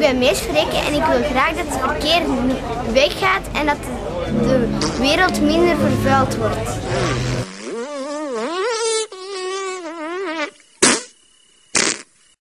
bij mij schrikken en ik wil graag dat het verkeer weggaat en dat de wereld minder vervuild wordt.